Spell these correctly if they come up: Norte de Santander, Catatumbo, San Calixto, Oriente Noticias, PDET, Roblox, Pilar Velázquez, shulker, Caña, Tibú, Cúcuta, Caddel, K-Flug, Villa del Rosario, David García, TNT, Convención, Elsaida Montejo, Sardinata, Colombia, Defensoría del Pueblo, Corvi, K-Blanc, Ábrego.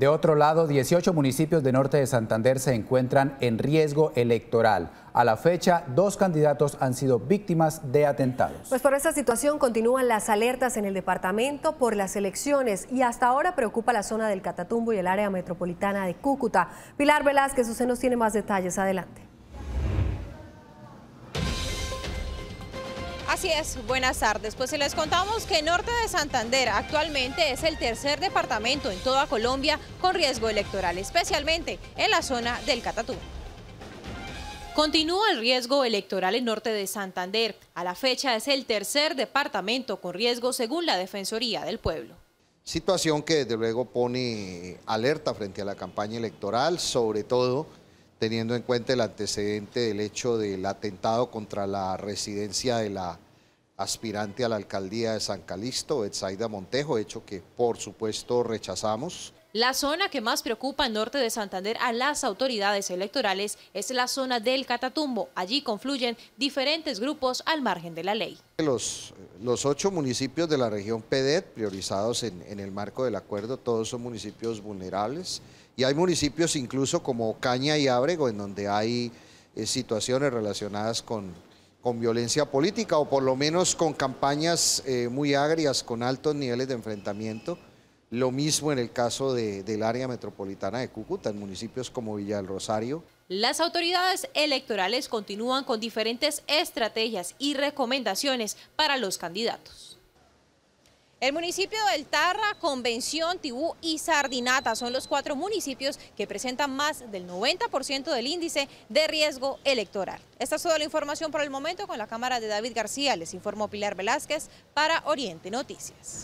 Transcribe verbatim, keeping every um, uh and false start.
De otro lado, dieciocho municipios de Norte de Santander se encuentran en riesgo electoral. A la fecha, dos candidatos han sido víctimas de atentados. Pues por esta situación continúan las alertas en el departamento por las elecciones y hasta ahora preocupa la zona del Catatumbo y el área metropolitana de Cúcuta. Pilar Velázquez, usted nos tiene más detalles. Adelante. Así es, buenas tardes. Pues les contamos que Norte de Santander actualmente es el tercer departamento en toda Colombia con riesgo electoral, especialmente en la zona del Catatumbo. Continúa el riesgo electoral en Norte de Santander. A la fecha es el tercer departamento con riesgo según la Defensoría del Pueblo. Situación que desde luego pone alerta frente a la campaña electoral, sobre todo teniendo en cuenta el antecedente del hecho del atentado contra la residencia de la aspirante a la alcaldía de San Calixto, Elsaida Montejo, hecho que por supuesto rechazamos. La zona que más preocupa en Norte de Santander a las autoridades electorales es la zona del Catatumbo. Allí confluyen diferentes grupos al margen de la ley. Los, los ocho municipios de la región P D E T priorizados en, en el marco del acuerdo, todos son municipios vulnerables. Y hay municipios incluso como Caña y Ábrego en donde hay eh, situaciones relacionadas con, con violencia política o por lo menos con campañas eh, muy agrias, con altos niveles de enfrentamiento. Lo mismo en el caso de, del área metropolitana de Cúcuta, en municipios como Villa del Rosario. Las autoridades electorales continúan con diferentes estrategias y recomendaciones para los candidatos. El municipio del Tarra, Convención, Tibú y Sardinata son los cuatro municipios que presentan más del noventa por ciento del índice de riesgo electoral. Esta es toda la información por el momento. Con la cámara de David García les informó Pilar Velázquez para Oriente Noticias.